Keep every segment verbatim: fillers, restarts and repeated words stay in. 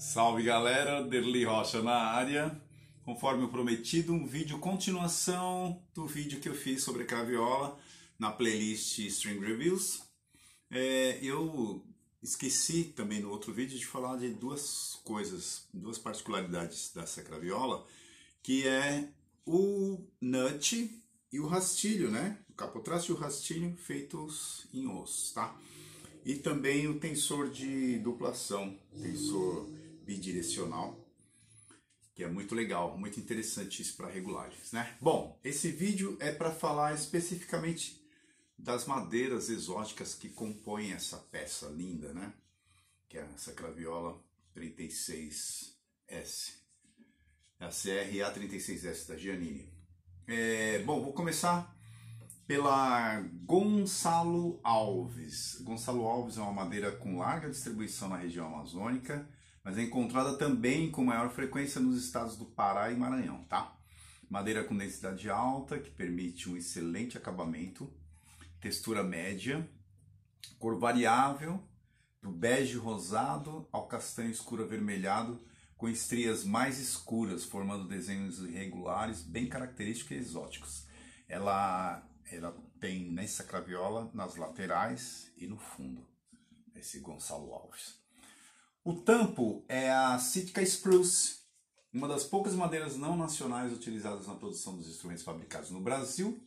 Salve galera, Dherly Rocha na área. Conforme prometido, um vídeo continuação do vídeo que eu fiz sobre a Craviola na playlist String Reviews. É, eu esqueci também no outro vídeo de falar de duas coisas, duas particularidades dessa Craviola, que é o nut e o rastilho, né? O capotraste e o rastilho feitos em osso, tá? E também o tensor de duplação, tensor bidirecional, que é muito legal, muito interessante isso para regulares, né? Bom, esse vídeo é para falar especificamente das madeiras exóticas que compõem essa peça linda, né? Que é essa Craviola trinta e seis S, a C R A trinta e seis S da Giannini. É, bom, vou começar pela Gonçalo Alves. Gonçalo Alves é uma madeira com larga distribuição na região amazônica, mas é encontrada também com maior frequência nos estados do Pará e Maranhão, tá? Madeira com densidade alta, que permite um excelente acabamento, textura média, cor variável, do bege rosado ao castanho escuro avermelhado, com estrias mais escuras, formando desenhos irregulares, bem característicos e exóticos. Ela, ela tem nessa craviola, nas laterais e no fundo, esse Gonçalo Alves. O tampo é a Sitka Spruce, uma das poucas madeiras não nacionais utilizadas na produção dos instrumentos fabricados no Brasil.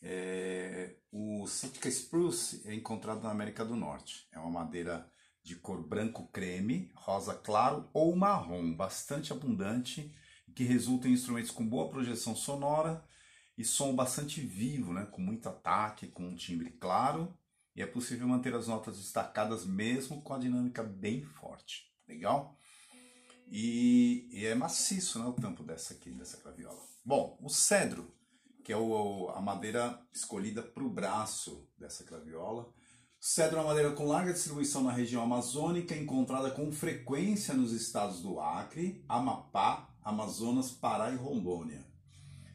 É, o Sitka Spruce é encontrado na América do Norte. É uma madeira de cor branco creme, rosa claro ou marrom, bastante abundante, que resulta em instrumentos com boa projeção sonora e som bastante vivo, né? Com muito ataque, com um timbre claro. E é possível manter as notas destacadas mesmo com a dinâmica bem forte. Legal? E, e é maciço, né, o tampo dessa aqui, dessa craviola. Bom, o cedro, que é o, a madeira escolhida para o braço dessa craviola. O cedro é uma madeira com larga distribuição na região amazônica, encontrada com frequência nos estados do Acre, Amapá, Amazonas, Pará e Rondônia.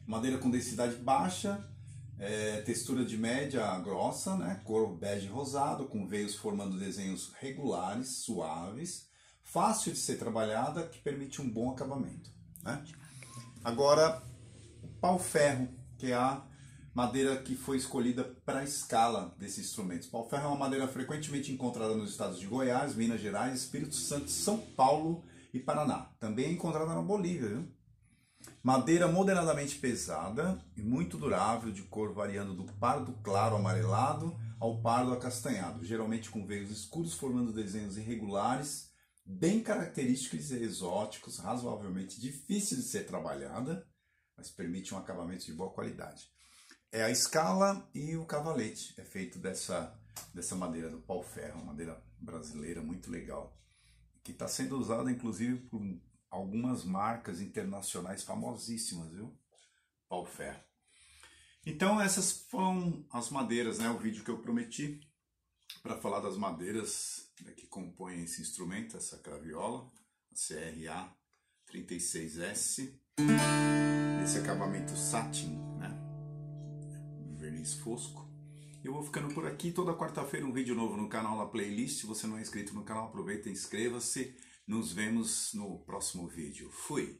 Madeira com densidade baixa, É, textura de média a grossa, né? Cor bege rosado, com veios formando desenhos regulares, suaves, fácil de ser trabalhada, que permite um bom acabamento, né? Agora, o pau-ferro, que é a madeira que foi escolhida para a escala desses instrumentos. Pau-ferro é uma madeira frequentemente encontrada nos estados de Goiás, Minas Gerais, Espírito Santo, São Paulo e Paraná. Também é encontrada na Bolívia, viu? Madeira moderadamente pesada e muito durável, de cor variando do pardo claro amarelado ao pardo acastanhado, geralmente com veios escuros formando desenhos irregulares, bem característicos e exóticos, razoavelmente difícil de ser trabalhada, mas permite um acabamento de boa qualidade. É a escala e o cavalete, é feito dessa, dessa madeira do pau-ferro, madeira brasileira muito legal, que está sendo usada inclusive por algumas marcas internacionais famosíssimas, viu? Pau-ferro. Então essas foram as madeiras, né? O vídeo que eu prometi para falar das madeiras que compõem esse instrumento, essa craviola, a C R A trinta e seis S, esse acabamento satin, né? Verniz fosco. Eu vou ficando por aqui. Toda quarta-feira um vídeo novo no canal, na playlist. Se você não é inscrito no canal, aproveita e inscreva-se. Nos vemos no próximo vídeo. Fui!